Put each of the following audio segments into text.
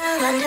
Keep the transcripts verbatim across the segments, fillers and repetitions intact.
I'm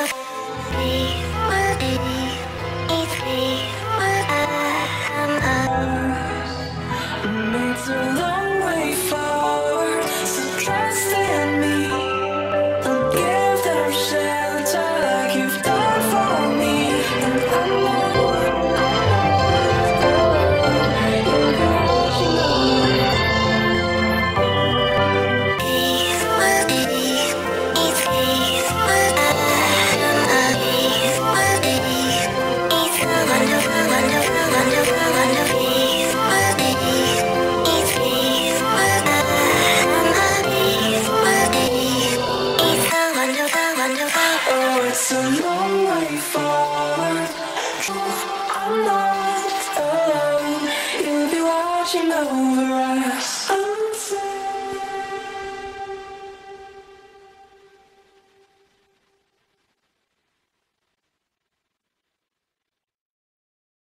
not alone, you'll be watching over us.